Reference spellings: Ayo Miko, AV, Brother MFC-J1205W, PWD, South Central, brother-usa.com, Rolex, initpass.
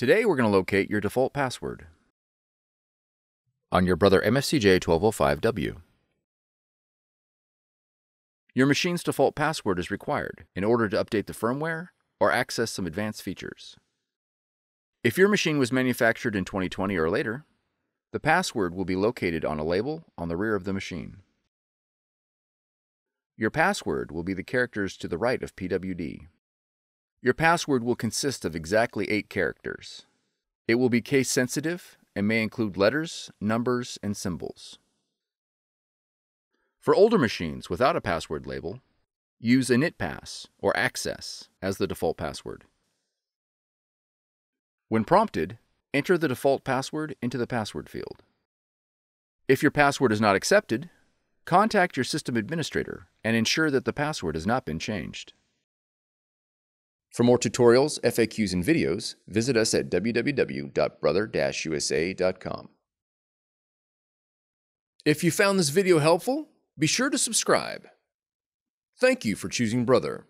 Today we're going to locate your default password on your Brother MFC-J1205W. Your machine's default password is required in order to update the firmware or access some advanced features. If your machine was manufactured in 2020 or later, the password will be located on a label on the rear of the machine. Your password will be the characters to the right of PWD. Your password will consist of exactly 8 characters. It will be case sensitive and may include letters, numbers, and symbols. For older machines without a password label, use initpass or access as the default password. When prompted, enter the default password into the password field. If your password is not accepted, contact your system administrator and ensure that the password has not been changed. For more tutorials, FAQs, and videos, visit us at www.brother-usa.com. If you found this video helpful, be sure to subscribe. Thank you for choosing Brother.